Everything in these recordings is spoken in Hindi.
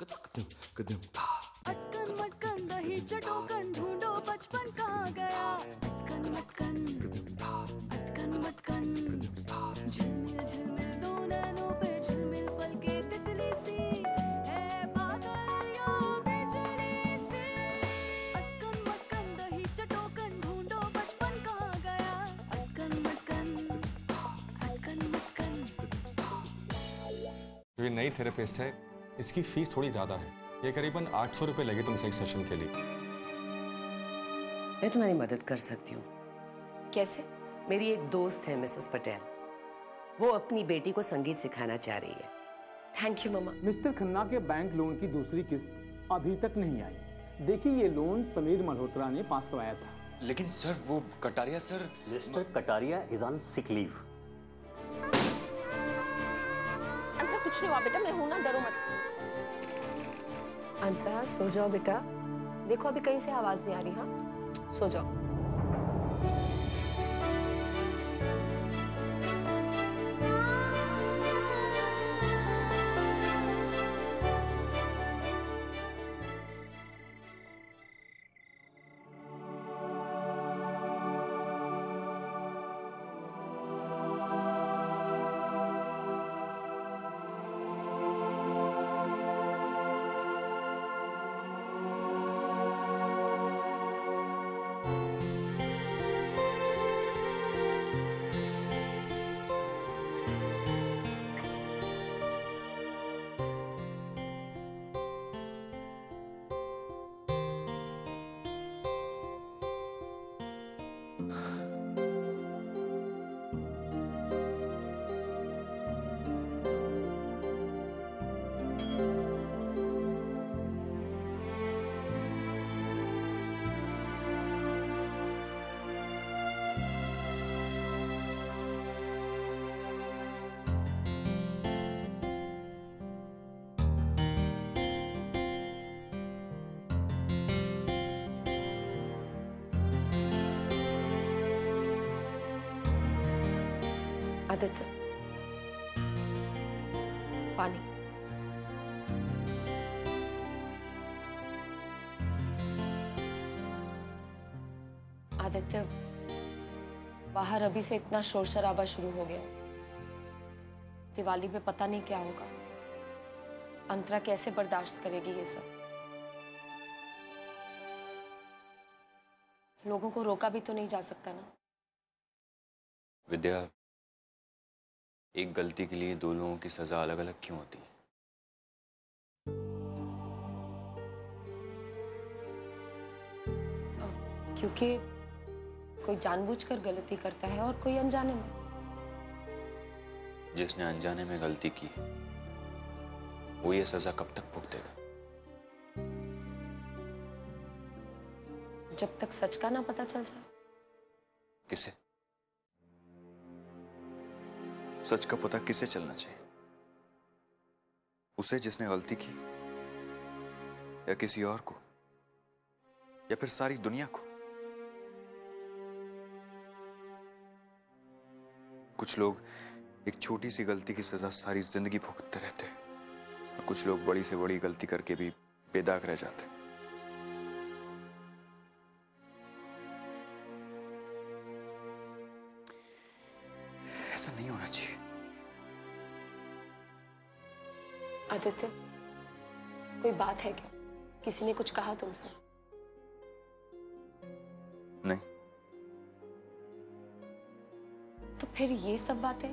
अटकन मटकन दही चटोकन ढूंढो बचपन कहाँ गया। अटकन मटकन अटकन मटकन झिलमिल झिलमिल दो नैनों पे झिलमिल पल के तितली सी है बादलियों में बिजली सी। अटकन मटकन दही चटोकन ढूंढो बचपन कहाँ गया। अटकन मटकन अटकन मटकन। ये नई थेरेपिस्ट है, इसकी फीस थोड़ी ज्यादा है, ये करीबन 800 रुपए लगे तुमसे एक सेशन के लिए। मैं तुम्हारी मदद कर सकती हूँ। कैसे? मेरी एक दोस्त है मिसेस पटेल, वो अपनी बेटी को संगीत सिखाना चाह रही है। Thank you mama. Mister Khanna के बैंक लोन की दूसरी किस्त अभी तक नहीं आई। देखिए ये लोन समीर मल्होत्रा ने पास करवाया था। लेकिन सर वो Kataria sir. Mister Kataria is on sick leave. Antara कुछ नहीं हुआ बेटा, मैं हूँ ना, डरो मत। अंतरा सो जाओ बेटा, देखो अभी कहीं से आवाज नहीं आ रही। हाँ सो जाओ। आदित्य, पानी। आदित्य, बाहर अभी से इतना शोर शराबा शुरू हो गया, दिवाली पे पता नहीं क्या होगा। अंतरा कैसे बर्दाश्त करेगी ये सब? लोगों को रोका भी तो नहीं जा सकता ना। विद्या, एक गलती के लिए दो लोगों की सजा अलग अलग क्यों होती है? क्योंकि कोई जानबूझकर गलती करता है और कोई अनजाने में। जिसने अनजाने में गलती की वो ये सजा कब तक भुगतेगा? जब तक सच का ना पता चल जाए। किसे सच का पता किसे चलना चाहिए? उसे जिसने गलती की, या किसी और को, या फिर सारी दुनिया को? कुछ लोग एक छोटी सी गलती की सजा सारी जिंदगी भुगतते रहते हैं और कुछ लोग बड़ी से बड़ी गलती करके भी बेदाग रह जाते हैं। ऐसा नहीं होना चाहिए। आदित्य, कोई बात है क्या? किसी ने कुछ कहा तुमसे? नहीं। तो फिर ये सब बातें?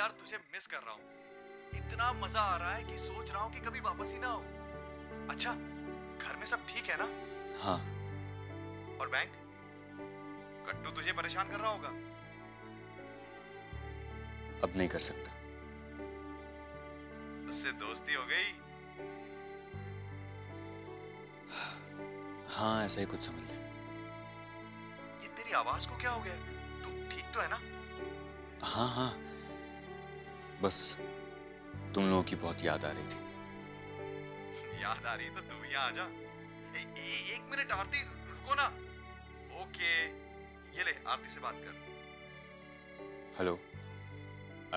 यार तुझे मिस कर रहा हूँ। इतना मजा आ रहा है कि सोच रहा हूँ कि कभी वापस ही ना आऊं। अच्छा घर में सब ठीक है ना? हाँ। और बैंक? कट्टू तुझे परेशान कर रहा होगा? अब नहीं कर सकता। उससे दोस्ती हो गई? हाँ ऐसा ही कुछ समझ ले। ये तेरी आवाज को क्या हो गया? तू ठीक तो है ना? हाँ हाँ बस तुम लोगों की बहुत याद आ रही थी। याद आ रही तो तू यहाँ आ जा। एक मिनट आरती रुको ना। ओके ये ले आरती से बात कर। हेलो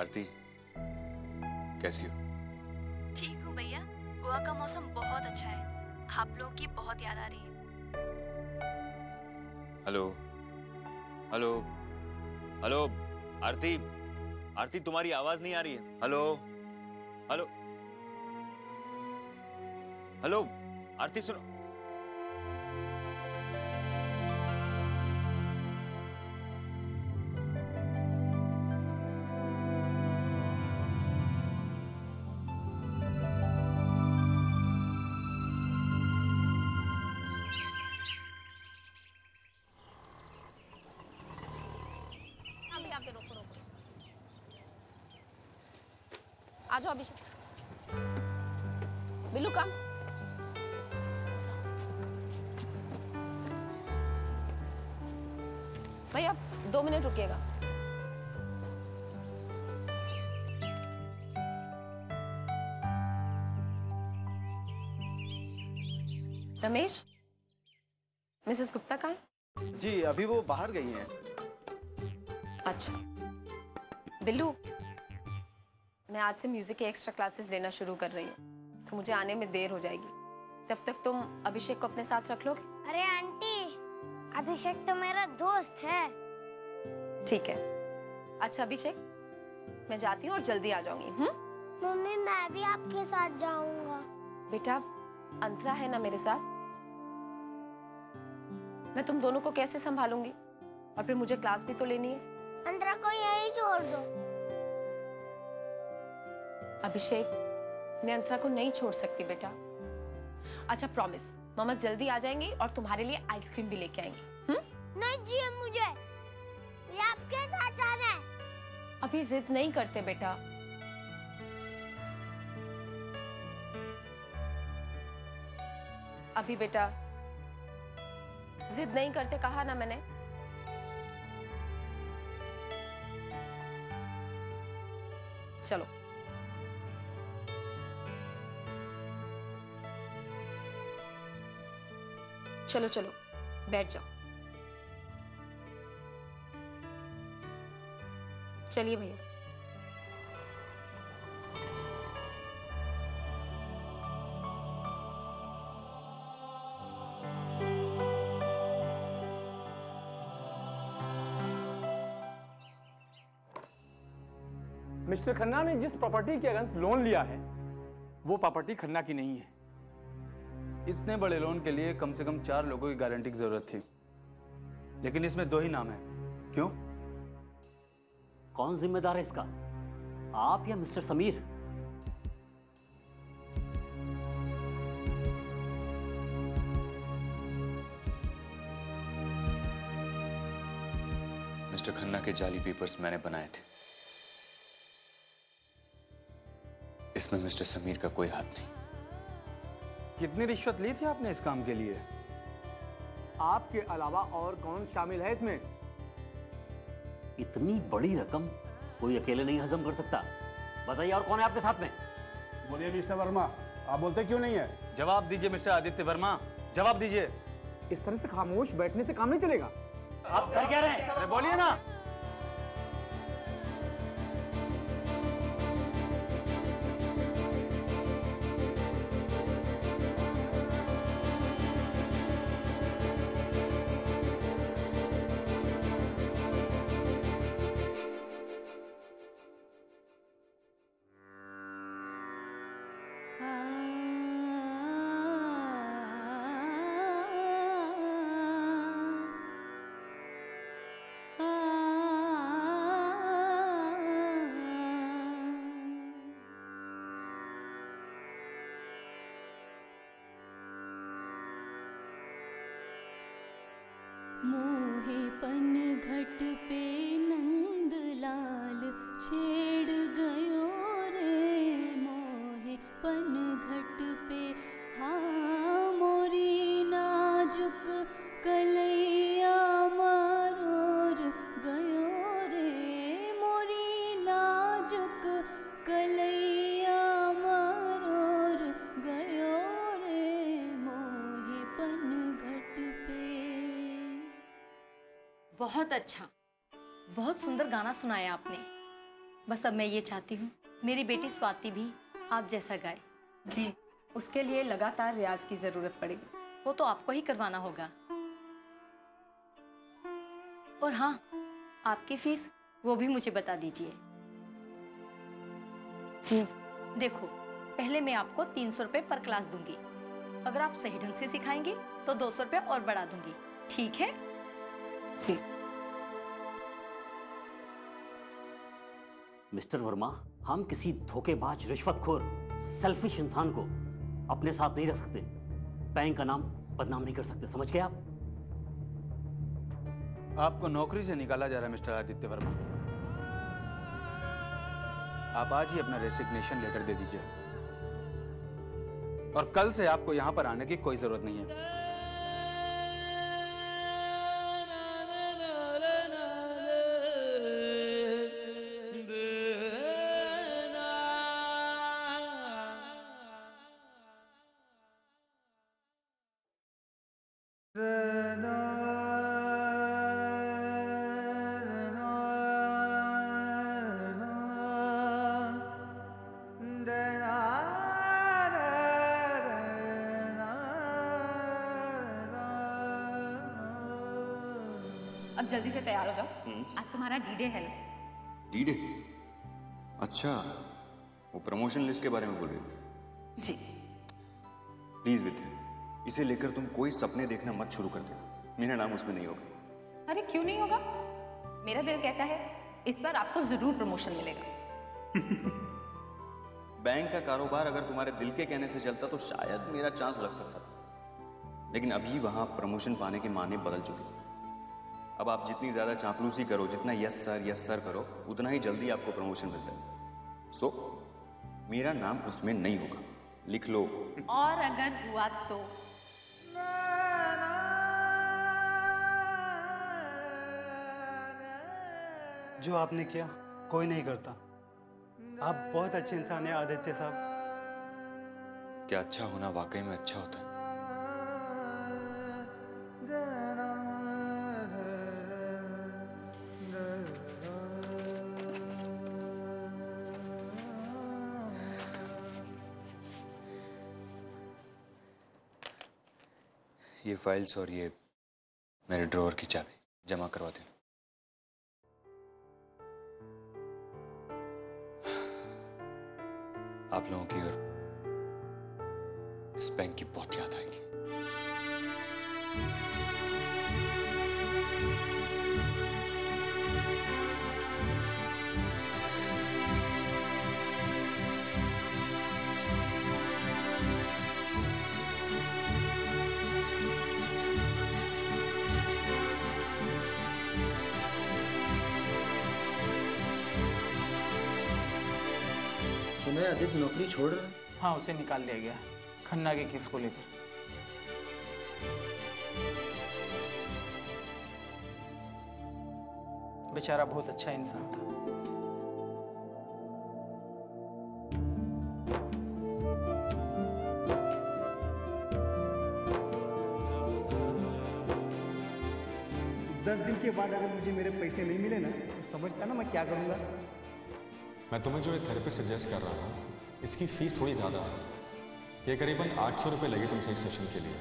आरती कैसी हो? ठीक हूँ भैया। गोवा का मौसम बहुत अच्छा है। आप लोगों की बहुत याद आ रही है। Hello hello hello Aarti Aarti तुम्हारी आवाज नहीं आ रही है। हेलो हेलो हेलो आरती सुनो। आ जाओ अभिषेक। बिल्लू कम भैया आप 2 मिनट रुकिएगा। रमेश मिसेस गुप्ता कहाँ है? जी अभी वो बाहर गई हैं। अच्छा बिल्लू मैं आज से म्यूजिक की एक्स्ट्रा क्लासेस लेना शुरू कर रही हूँ तो मुझे आने में देर हो जाएगी। तब तक तुम अभिषेक को अपने साथ रख लोगे? अरे आंटी अभिषेक तो मेरा दोस्त है। ठीक है अच्छा अभिषेक मैं जाती हूँ और जल्दी आ जाऊंगी। मम्मी मैं भी आपके साथ जाऊंगा। बेटा अंतरा है ना मेरे साथ, मैं तुम दोनों को कैसे संभालूंगी? और फिर मुझे क्लास भी तो लेनी है। अंतरा को यही छोड़ दो। अभिषेक मैं अंतरा को नहीं छोड़ सकती बेटा। अच्छा प्रॉमिस मामा जल्दी आ जाएंगी और तुम्हारे लिए आइसक्रीम भी लेके आएंगी। नहीं जी मुझे आपके साथ जाना है। अभी जिद नहीं करते बेटा। अभी बेटा जिद नहीं करते कहा ना मैंने। चलो चलो चलो बैठ जाओ। चलिए भैया। मिस्टर खन्ना ने जिस प्रॉपर्टी के अगेंस्ट लोन लिया है वो प्रॉपर्टी खन्ना की नहीं है। इतने बड़े लोन के लिए कम से कम 4 लोगों की गारंटी की जरूरत थी लेकिन इसमें 2 ही नाम है। क्यों? कौन जिम्मेदार है इसका, आप या मिस्टर समीर? मिस्टर खन्ना के जाली पेपर्स मैंने बनाए थे, इसमें मिस्टर समीर का कोई हाथ नहीं। कितनी रिश्वत ली थी आपने इस काम के लिए? आपके अलावा और कौन शामिल है इसमें? इतनी बड़ी रकम कोई अकेले नहीं हजम कर सकता। बताइए और कौन है आपके साथ में? बोलिए मिस्टर वर्मा। आप बोलते क्यों नहीं है? जवाब दीजिए मिस्टर आदित्य वर्मा, जवाब दीजिए। इस तरह से खामोश बैठने से काम नहीं चलेगा। आप कर क्या रहे हैं? बोलिए ना। मोहे पन घट पे नंदलाल छेड़ गयो रे, मोहे पन घट पे हाँ मोरी नाजुक कलैया मारोर गयो रे, मोरी नाजुक कलैया मारोर गयो रे, मोहे पन घट पे। बहुत अच्छा, बहुत सुंदर गाना सुनाया आपने। बस अब मैं ये चाहती हूँ मेरी बेटी स्वाति भी आप जैसा गाए। जी, उसके लिए लगातार रियाज की जरूरत पड़ेगी, वो तो आपको ही करवाना होगा। और हाँ, आपकी फीस वो भी मुझे बता दीजिए। जी देखो, पहले मैं आपको 300 रुपये पर क्लास दूंगी। अगर आप सही ढंग से सिखाएंगे तो 200 रुपये और बढ़ा दूंगी, ठीक है? जी। मिस्टर वर्मा, हम किसी धोखेबाज, रिश्वतखोर, सेल्फिश इंसान को अपने साथ नहीं रख सकते। बैंक का नाम बदनाम नहीं कर सकते, समझ गए आप? आपको नौकरी से निकाला जा रहा है मिस्टर आदित्य वर्मा। आप आज ही अपना रेसिग्नेशन लेटर दे दीजिए और कल से आपको यहां पर आने की कोई जरूरत नहीं है। अब जल्दी से तैयार हो जाओ, आज तुम्हारा डी-डे है। डी-डे? अच्छा, वो प्रमोशन लिस्ट के बारे में बोल रही थी। जी। प्लीज विद्या, इसे लेकर तुम कोई सपने देखना मत शुरू कर देना, मेरा नाम उसमें नहीं होगा। अरे क्यों नहीं होगा? मेरा दिल कहता है इस बार आपको जरूर प्रमोशन मिलेगा। बैंक का कारोबार अगर तुम्हारे दिल के कहने से चलता तो शायद मेरा चांस लग सकता था, लेकिन अभी वहां प्रमोशन पाने के माने बदल चुके। अब आप जितनी ज़्यादा चापलूसी करो, जितना यस सर करो, उतना ही जल्दी आपको प्रमोशन मिलता है। सो मेरा नाम उसमें नहीं होगा, लिख लो। और अगर हुआ तो? जो आपने किया कोई नहीं करता। आप बहुत अच्छे इंसान हैं आदित्य साहब। क्या अच्छा होना वाकई में अच्छा होता है? ये फाइल्स और ये मेरे ड्रॉअर की चाबी जमा करवा देना। आप लोगों की और इस बैंक की बहुत याद आएगी। सुना आदित्य नौकरी छोड़ रहा है? हाँ, उसे निकाल दिया गया खन्ना के केस को लेकर। बेचारा बहुत अच्छा इंसान था। दस दिन के बाद अगर मुझे मेरे पैसे नहीं मिले ना, तो समझता ना मैं क्या करूंगा। मैं तुम्हें जो ये थेरेपी सजेस्ट कर रहा हूँ, इसकी फीस थोड़ी ज़्यादा है। ये करीबन 800 रुपये लगे तुमसे एक सेशन के लिए।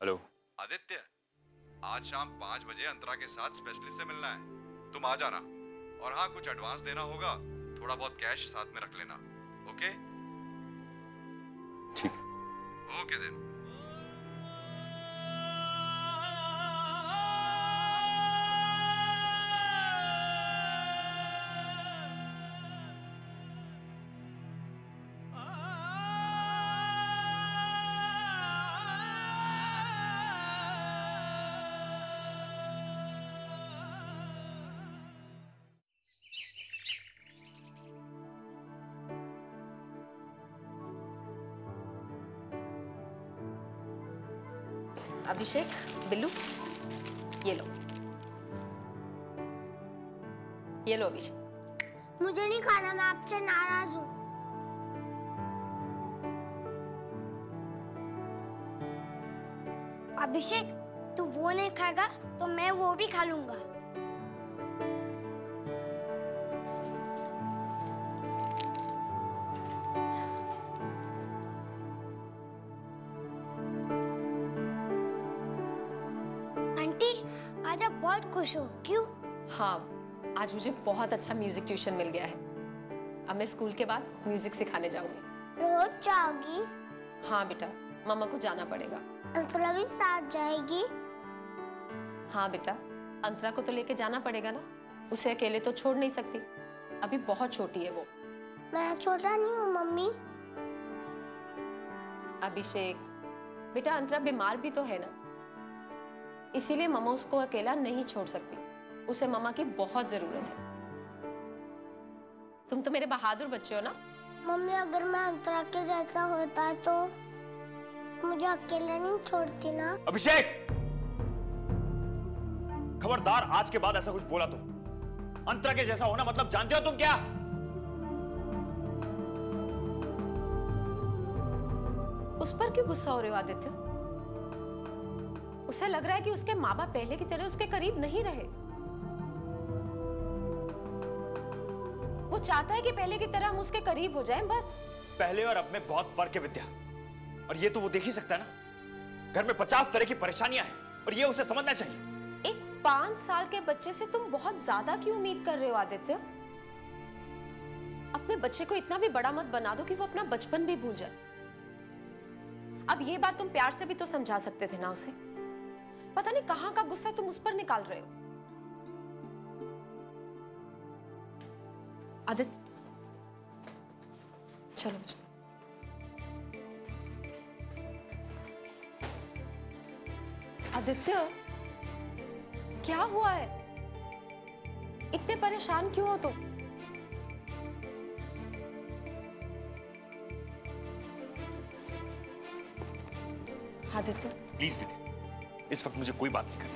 हेलो आदित्य, आज शाम 5 बजे अंतरा के साथ स्पेशलिस्ट से मिलना है, तुम आ जाना। और हाँ, कुछ एडवांस देना होगा, थोड़ा बहुत कैश साथ में रख लेना। ओके? ठीक है। Okay then. अभिषेक, बिल्लू, ये लो अभिषेक। मुझे नहीं खाना, मैं आपसे नाराज हूँ। अभिषेक, तू वो नहीं खाएगा तो मैं वो भी खा लूंगा। बहुत खुश हो क्यों? हाँ, आज मुझे बहुत अच्छा म्यूजिक ट्यूशन मिल गया है। अब मैं स्कूल के बाद म्यूजिक सिखाने जाऊंगी। रोज जाओगी? हाँ बेटा, मामा को जाना पड़ेगा। अंतरा भी साथ जाएगी? हाँ बेटा, अंतरा को तो लेके जाना पड़ेगा ना, उसे अकेले तो छोड़ नहीं सकती, अभी बहुत छोटी है वो। मैं छोटा नहीं हूँ मम्मी। अभिषेक बेटा, अंतरा बीमार भी तो है ना, इसीलिए मामा उसको अकेला नहीं छोड़ सकती, उसे मामा की बहुत जरूरत है। तुम तो मेरे बहादुर बच्चे हो ना। मम्मी, अगर मैं अंतरा के जैसा होता तो मुझे अकेला नहीं छोड़ती ना। अभिषेक, खबरदार, आज के बाद ऐसा कुछ बोला तो। अंतरा के जैसा होना मतलब जानते हो तुम क्या? उस पर क्यों गुस्सा हो रहे हो आदित्य? उसे लग रहा है कि उसके माँ बाप पहले की तरह उसके करीब नहीं रहे। वो चाहता है कि पहले की तरह हम उसके करीब हो जाएं, बस। पहले और अब में बहुत फर्क है विद्या, और ये तो वो देख ही सकता है ना। घर में 50 तरह की परेशानियां हैं और ये उसे समझना चाहिए। एक 5 साल के बच्चे से तुम बहुत ज्यादा की उम्मीद कर रहे हो आदित्य। अपने बच्चे को इतना भी बड़ा मत बना दो कि वो अपना बचपन भी भूल जाए। अब ये बात तुम प्यार से भी तो समझा सकते थे ना उसे। पता नहीं कहां का गुस्सा तुम उस पर निकाल रहे हो। आदित्य, चलो। आदित्य, क्या हुआ है? इतने परेशान क्यों हो तुम? आदित्य प्लीज, विद्या इस वक्त मुझे कोई बात नहीं करनी।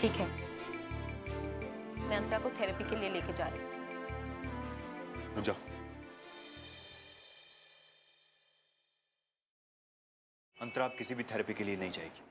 ठीक है, मैं अंतरा को थेरेपी के लिए लेके जा रही हूँ। जाओ। अंतरा आप किसी भी थेरेपी के लिए नहीं जाएगी।